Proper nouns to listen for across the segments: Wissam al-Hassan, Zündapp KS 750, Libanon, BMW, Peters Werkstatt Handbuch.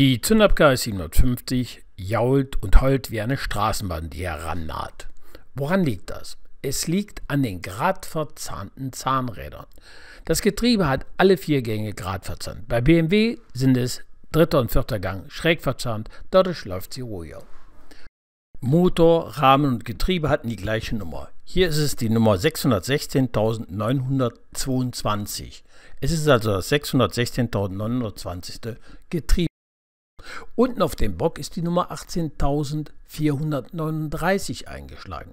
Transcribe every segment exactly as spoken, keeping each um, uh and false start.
Die Zündapp K S siebenhundertfünfzig jault und heult wie eine Straßenbahn, die herannaht. Woran liegt das? Es liegt an den gradverzahnten Zahnrädern. Das Getriebe hat alle vier Gänge gradverzahnt. Bei B M W sind es dritter und vierter Gang schräg verzahnt, dadurch läuft sie ruhiger. Motor, Rahmen und Getriebe hatten die gleiche Nummer. Hier ist es die Nummer sechshundertsechzehntausendneunhundertzweiundzwanzig. Es ist also das sechshundertsechzehntausendneunhundertzwanzigste. Getriebe. Unten auf dem Bock ist die Nummer achtzehntausendvierhundertneununddreißig eingeschlagen.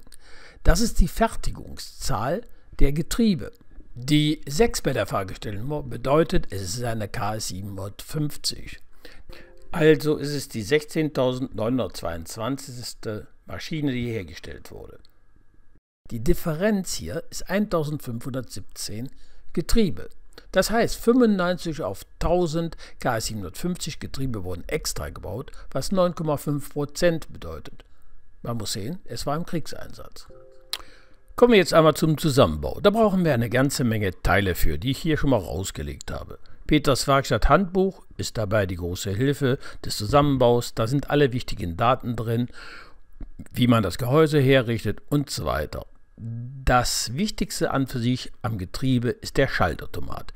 Das ist die Fertigungszahl der Getriebe. Die Sechsbäder-Fahrgestellnummer bedeutet, es ist eine K S siebenhundertfünfzig. Also ist es die sechzehntausendneunhundertzweiundzwanzigste Maschine, die hergestellt wurde. Die Differenz hier ist eintausendfünfhundertsiebzehn Getriebe. Das heißt, fünfundneunzig auf tausend K S siebenhundertfünfzig Getriebe wurden extra gebaut, was neun Komma fünf Prozent bedeutet. Man muss sehen, es war im Kriegseinsatz. Kommen wir jetzt einmal zum Zusammenbau. Da brauchen wir eine ganze Menge Teile für, die ich hier schon mal rausgelegt habe. Peters Werkstatt Handbuch ist dabei die große Hilfe des Zusammenbaus. Da sind alle wichtigen Daten drin, wie man das Gehäuse herrichtet und so weiter. Das Wichtigste an für sich am Getriebe ist der Schaltautomat.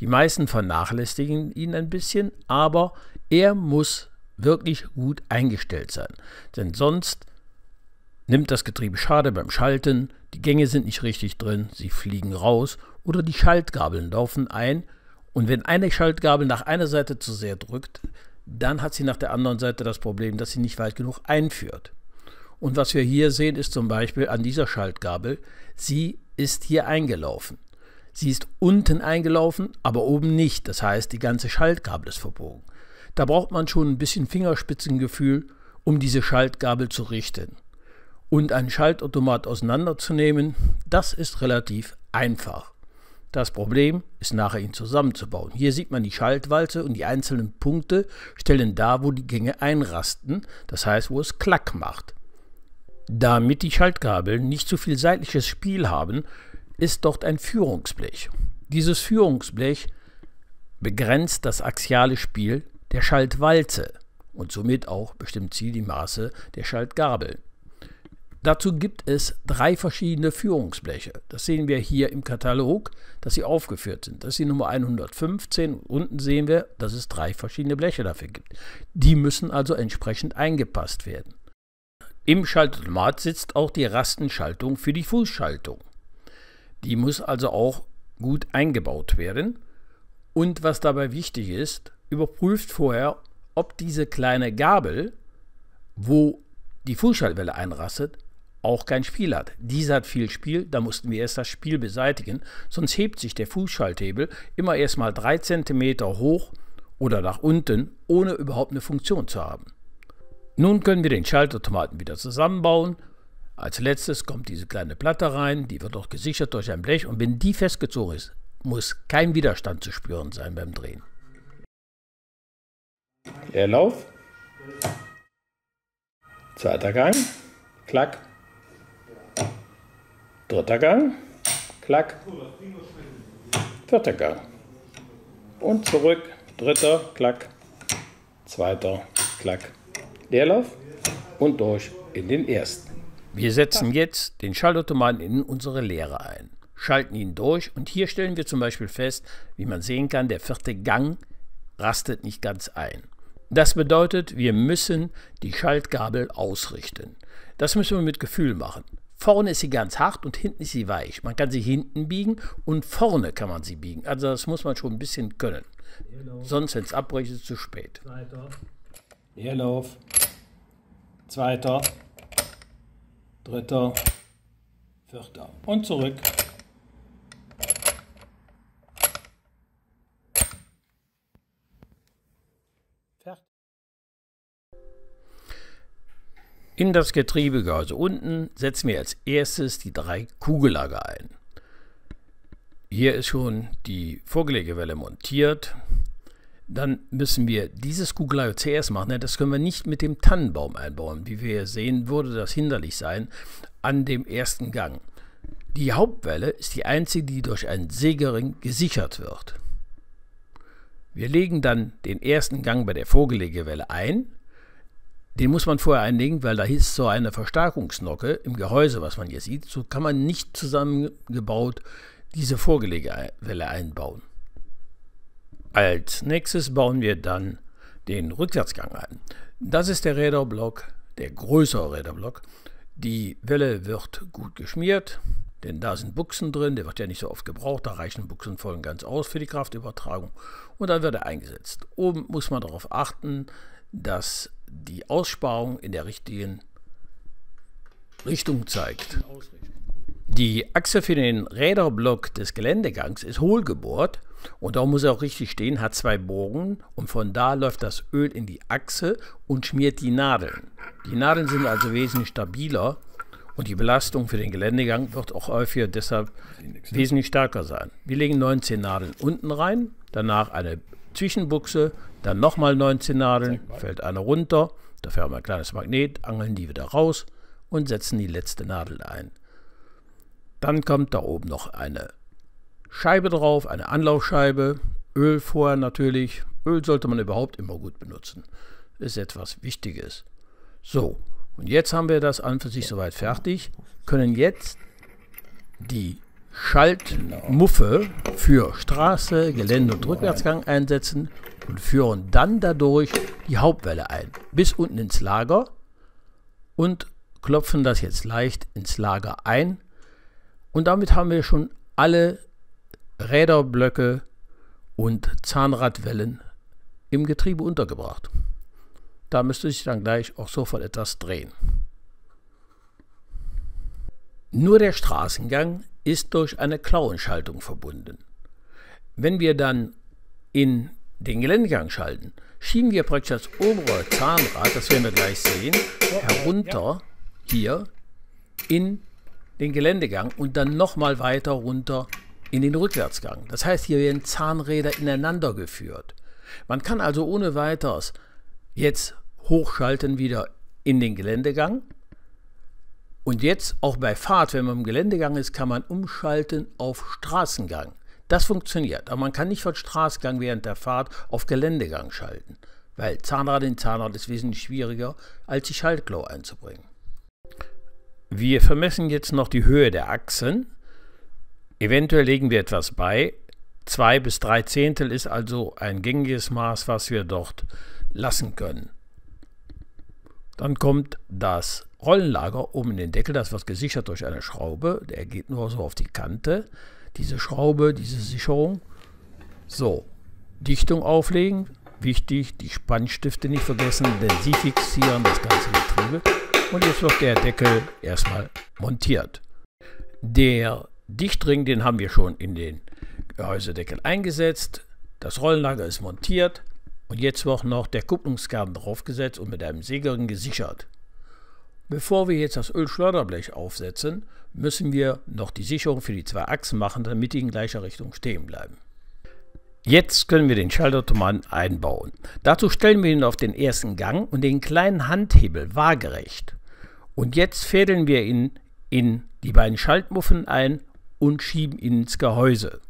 Die meisten vernachlässigen ihn ein bisschen, aber er muss wirklich gut eingestellt sein, denn sonst nimmt das Getriebe Schade beim Schalten, die Gänge sind nicht richtig drin, sie fliegen raus oder die Schaltgabeln laufen ein und wenn eine Schaltgabel nach einer Seite zu sehr drückt, dann hat sie nach der anderen Seite das Problem, dass sie nicht weit genug einführt. Und was wir hier sehen, ist zum Beispiel an dieser Schaltgabel, sie ist hier eingelaufen. Sie ist unten eingelaufen, aber oben nicht. Das heißt, die ganze Schaltgabel ist verbogen. Da braucht man schon ein bisschen Fingerspitzengefühl, um diese Schaltgabel zu richten. Und einen Schaltautomat auseinanderzunehmen, das ist relativ einfach. Das Problem ist nachher, ihn zusammenzubauen. Hier sieht man die Schaltwalze und die einzelnen Punkte stellen da, wo die Gänge einrasten. Das heißt, wo es Klack macht. Damit die Schaltgabeln nicht zu viel seitliches Spiel haben, ist dort ein Führungsblech. Dieses Führungsblech begrenzt das axiale Spiel der Schaltwalze und somit auch bestimmt sie die Maße der Schaltgabeln. Dazu gibt es drei verschiedene Führungsbleche. Das sehen wir hier im Katalog, dass sie aufgeführt sind. Das ist die Nummer hundertfünfzehn. Unten sehen wir, dass es drei verschiedene Bleche dafür gibt. Die müssen also entsprechend eingepasst werden. Im Schaltautomat sitzt auch die Rastenschaltung für die Fußschaltung. Die muss also auch gut eingebaut werden. Und was dabei wichtig ist, überprüft vorher, ob diese kleine Gabel, wo die Fußschaltwelle einrastet, auch kein Spiel hat. Diese hat viel Spiel, da mussten wir erst das Spiel beseitigen, sonst hebt sich der Fußschalthebel immer erstmal drei Zentimeter hoch oder nach unten, ohne überhaupt eine Funktion zu haben. Nun können wir den Schaltautomaten wieder zusammenbauen. Als letztes kommt diese kleine Platte rein, die wird auch gesichert durch ein Blech und wenn die festgezogen ist, muss kein Widerstand zu spüren sein beim Drehen. Der Lauf. Zweiter Gang. Klack. Dritter Gang. Klack. Vierter Gang. Und zurück. Dritter. Klack. Zweiter. Klack. Leerlauf und durch in den ersten. Wir setzen jetzt den Schaltautomaten in unsere Leere ein, schalten ihn durch und hier stellen wir zum Beispiel fest, wie man sehen kann, der vierte Gang rastet nicht ganz ein. Das bedeutet, wir müssen die Schaltgabel ausrichten. Das müssen wir mit Gefühl machen. Vorne ist sie ganz hart und hinten ist sie weich. Man kann sie hinten biegen und vorne kann man sie biegen. Also das muss man schon ein bisschen können. Sonst, wenn es abbricht, ist es zu spät. Leerlauf. Zweiter, dritter, vierter und zurück. Fertig. In das Getriebegehäuse unten setzen wir als erstes die drei Kugellager ein. Hier ist schon die Vorgelegewelle montiert. Dann müssen wir dieses Kugellager zuerst machen. Das können wir nicht mit dem Tannenbaum einbauen. Wie wir sehen, würde das hinderlich sein an dem ersten Gang. Die Hauptwelle ist die einzige, die durch einen Sägering gesichert wird. Wir legen dann den ersten Gang bei der Vorgelegewelle ein. Den muss man vorher einlegen, weil da ist so eine Verstärkungsnocke im Gehäuse, was man hier sieht. So kann man nicht zusammengebaut diese Vorgelegewelle einbauen. Als nächstes bauen wir dann den Rückwärtsgang ein. Das ist der Räderblock, der größere Räderblock. Die Welle wird gut geschmiert, denn da sind Buchsen drin, der wird ja nicht so oft gebraucht, da reichen Buchsen voll und ganz aus für die Kraftübertragung und dann wird er eingesetzt. Oben muss man darauf achten, dass die Aussparung in der richtigen Richtung zeigt. Die Achse für den Räderblock des Geländegangs ist hohl gebohrt und da muss er auch richtig stehen, hat zwei Bogen und von da läuft das Öl in die Achse und schmiert die Nadeln. Die Nadeln sind also wesentlich stabiler und die Belastung für den Geländegang wird auch häufiger deshalb wesentlich stärker sein. Wir legen neunzehn Nadeln unten rein, danach eine Zwischenbuchse, dann nochmal neunzehn Nadeln, fällt eine runter, dafür haben wir ein kleines Magnet, angeln die wieder raus und setzen die letzte Nadel ein. Dann kommt da oben noch eine Scheibe drauf, eine Anlaufscheibe, Öl vorher natürlich. Öl sollte man überhaupt immer gut benutzen. Ist etwas Wichtiges. So, und jetzt haben wir das an und für sich soweit fertig. Können jetzt die Schaltmuffe für Straße, Gelände und Rückwärtsgang einsetzen und führen dann dadurch die Hauptwelle ein, bis unten ins Lager und klopfen das jetzt leicht ins Lager ein. Und damit haben wir schon alle Räderblöcke und Zahnradwellen im Getriebe untergebracht. Da müsste sich dann gleich auch sofort etwas drehen. Nur der Straßengang ist durch eine Klauenschaltung verbunden. Wenn wir dann in den Geländegang schalten, schieben wir praktisch das obere Zahnrad, das werden wir gleich sehen, herunter hier in den Geländegang und dann nochmal weiter runter in den Rückwärtsgang. Das heißt, hier werden Zahnräder ineinander geführt. Man kann also ohne weiteres jetzt hochschalten wieder in den Geländegang. Und jetzt auch bei Fahrt, wenn man im Geländegang ist, kann man umschalten auf Straßengang. Das funktioniert, aber man kann nicht von Straßengang während der Fahrt auf Geländegang schalten, weil Zahnrad in Zahnrad ist wesentlich schwieriger, als die Schaltklau einzubringen. Wir vermessen jetzt noch die Höhe der Achsen. Eventuell legen wir etwas bei. zwei bis drei Zehntel ist also ein gängiges Maß, was wir dort lassen können. Dann kommt das Rollenlager oben in den Deckel. Das wird gesichert durch eine Schraube. Der geht nur so auf die Kante. Diese Schraube, diese Sicherung. So, Dichtung auflegen. Wichtig, die Spannstifte nicht vergessen, denn sie fixieren das ganze Getriebe. Und jetzt wird der Deckel erstmal montiert. Der Dichtring, den haben wir schon in den Gehäusedeckel eingesetzt. Das Rollenlager ist montiert. Und jetzt wird noch der Kupplungskern draufgesetzt und mit einem Sägerin gesichert. Bevor wir jetzt das Ölschleuderblech aufsetzen, müssen wir noch die Sicherung für die zwei Achsen machen, damit die in gleicher Richtung stehen bleiben. Jetzt können wir den Schaltautomaten einbauen. Dazu stellen wir ihn auf den ersten Gang und den kleinen Handhebel waagerecht. Und jetzt fädeln wir ihn in die beiden Schaltmuffen ein und schieben ihn ins Gehäuse.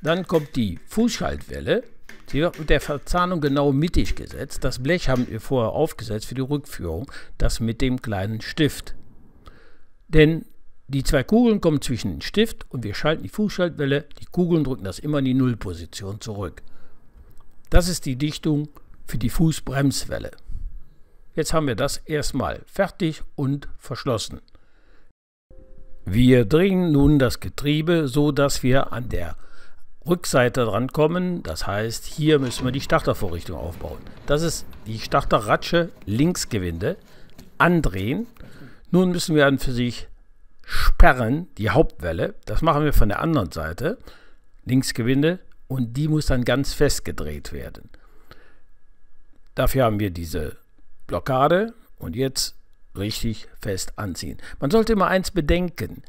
Dann kommt die Fußschaltwelle. Sie wird mit der Verzahnung genau mittig gesetzt. Das Blech haben wir vorher aufgesetzt für die Rückführung, das mit dem kleinen Stift. Denn die zwei Kugeln kommen zwischen den Stift und wir schalten die Fußschaltwelle. Die Kugeln drücken das immer in die Nullposition zurück. Das ist die Dichtung für die Fußbremswelle. Jetzt haben wir das erstmal fertig und verschlossen. Wir drehen nun das Getriebe, so dass wir an der Rückseite drankommen. Das heißt, hier müssen wir die Startervorrichtung aufbauen. Das ist die Starterratsche, Linksgewinde, andrehen. Nun müssen wir an für sich sperren, die Hauptwelle. Das machen wir von der anderen Seite, Linksgewinde, und die muss dann ganz fest gedreht werden. Dafür haben wir diese Blockade und jetzt richtig fest anziehen. Man sollte immer eins bedenken,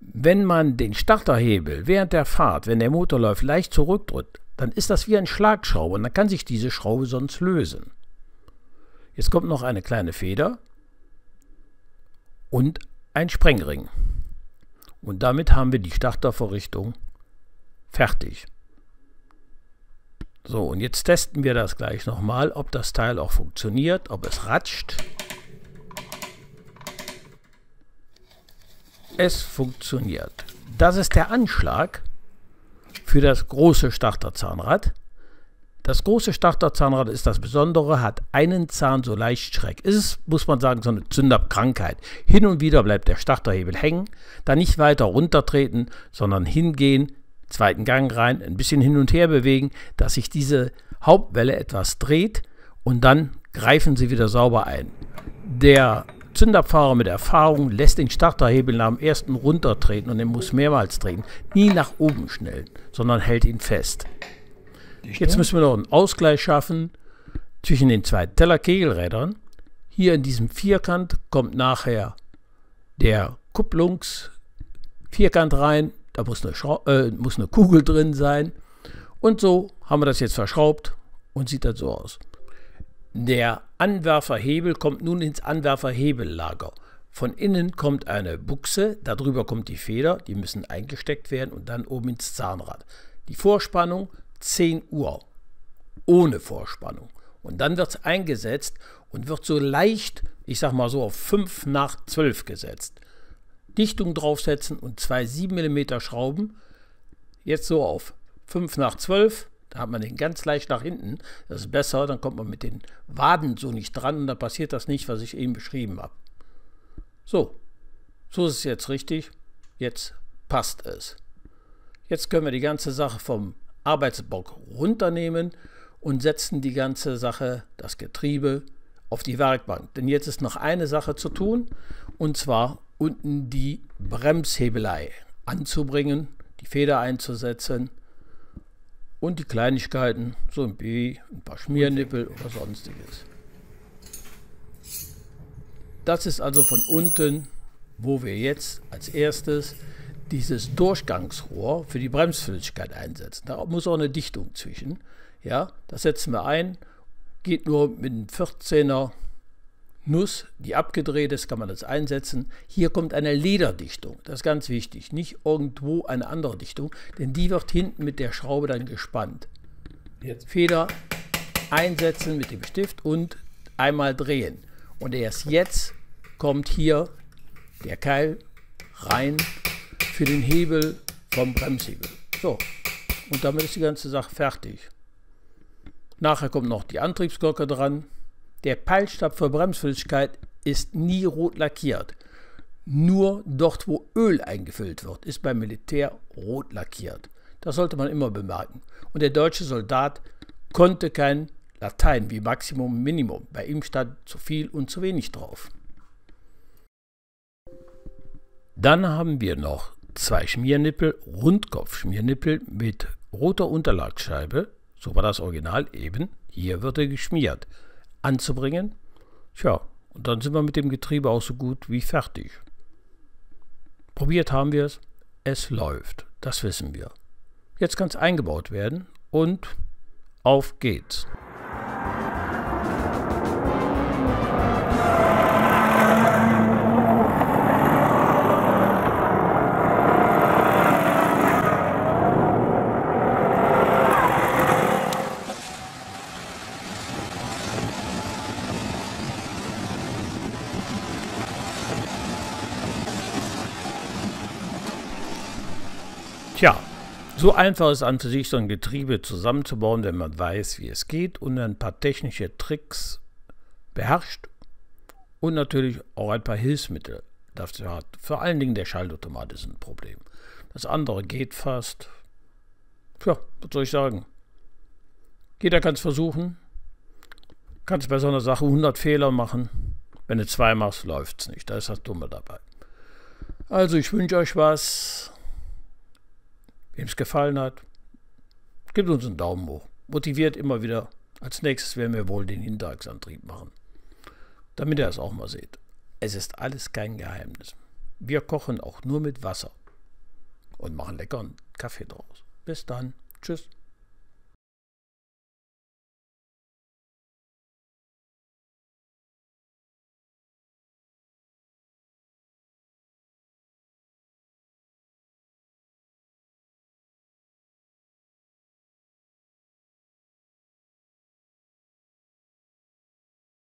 wenn man den Starterhebel während der Fahrt, wenn der Motor läuft, leicht zurückdrückt, dann ist das wie ein Schlagschrauber und dann kann sich diese Schraube sonst lösen. Jetzt kommt noch eine kleine Feder und ein Sprengring. Und damit haben wir die Startervorrichtung fertig. So, und jetzt testen wir das gleich nochmal, ob das Teil auch funktioniert, ob es ratscht. Es funktioniert. Das ist der Anschlag für das große Starterzahnrad. Das große Starterzahnrad ist das Besondere, hat einen Zahn so leicht schräg. Ist, muss man sagen, so eine Zündapp-Krankheit. Hin und wieder bleibt der Starterhebel hängen, dann nicht weiter runtertreten, sondern hingehen, zweiten Gang rein, ein bisschen hin und her bewegen, dass sich diese Hauptwelle etwas dreht und dann greifen sie wieder sauber ein. Der Zündapp-Fahrer mit Erfahrung lässt den Starterhebel nach dem ersten runtertreten und den muss mehrmals drehen. Nie nach oben schnellen, sondern hält ihn fest. Jetzt müssen wir noch einen Ausgleich schaffen zwischen den zwei Tellerkegelrädern. Hier in diesem Vierkant kommt nachher der Kupplungsvierkant rein. Da muss eine, äh, muss eine Kugel drin sein. Und so haben wir das jetzt verschraubt und sieht das so aus. Der Anwerferhebel kommt nun ins Anwerferhebellager. Von innen kommt eine Buchse, darüber kommt die Feder, die müssen eingesteckt werden und dann oben ins Zahnrad. Die Vorspannung zehn Uhr, ohne Vorspannung. Und dann wird es eingesetzt und wird so leicht, ich sag mal so auf fünf nach zwölf gesetzt. Dichtung draufsetzen und zwei sieben Millimeter Schrauben. Jetzt so auf fünf nach zwölf. Da hat man den ganz leicht nach hinten. Das ist besser, dann kommt man mit den Waden so nicht dran und dann passiert das nicht, was ich eben beschrieben habe. So, so ist es jetzt richtig. Jetzt passt es. Jetzt können wir die ganze Sache vom Arbeitsbock runternehmen und setzen die ganze Sache, das Getriebe, auf die Werkbank. Denn jetzt ist noch eine Sache zu tun und zwar unten die Bremshebelei anzubringen, die Feder einzusetzen. Und die Kleinigkeiten, so ein B, ein paar Schmiernippel oder sonstiges. Das ist also von unten, wo wir jetzt als erstes dieses Durchgangsrohr für die Bremsflüssigkeit einsetzen. Da muss auch eine Dichtung zwischen. Ja, das setzen wir ein. Geht nur mit einem vierzehner Nuss, die abgedreht ist, kann man das einsetzen. Hier kommt eine Lederdichtung, das ist ganz wichtig, nicht irgendwo eine andere Dichtung, denn die wird hinten mit der Schraube dann gespannt. Jetzt Feder einsetzen mit dem Stift und einmal drehen. Und erst jetzt kommt hier der Keil rein für den Hebel vom Bremshebel. So, und damit ist die ganze Sache fertig. Nachher kommt noch die Antriebsglocke dran. Der Peilstab für Bremsflüssigkeit ist nie rot lackiert. Nur dort, wo Öl eingefüllt wird, ist beim Militär rot lackiert. Das sollte man immer bemerken. Und der deutsche Soldat konnte kein Latein wie Maximum und Minimum. Bei ihm stand zu viel und zu wenig drauf. Dann haben wir noch zwei Schmiernippel, Rundkopf-Schmiernippel mit roter Unterlagsscheibe. So war das Original eben. Hier wird er geschmiert. Anzubringen. Tja, und dann sind wir mit dem Getriebe auch so gut wie fertig. Probiert haben wir es. Es läuft. Das wissen wir. Jetzt kann es eingebaut werden und auf geht's. Tja, so einfach ist an für sich so ein Getriebe zusammenzubauen, wenn man weiß, wie es geht und ein paar technische Tricks beherrscht und natürlich auch ein paar Hilfsmittel dafür hat. Vor allen Dingen der Schaltautomat ist ein Problem. Das andere geht fast. Tja, was soll ich sagen? Jeder kann es versuchen. Kannst bei so einer Sache hundert Fehler machen. Wenn du zwei machst, läuft es nicht. Da ist das Dumme dabei. Also ich wünsche euch was. Wem es gefallen hat, gebt uns einen Daumen hoch. Motiviert immer wieder. Als nächstes werden wir wohl den Hinterachsantrieb machen. Damit ihr es auch mal seht. Es ist alles kein Geheimnis. Wir kochen auch nur mit Wasser und machen leckeren Kaffee draus. Bis dann. Tschüss.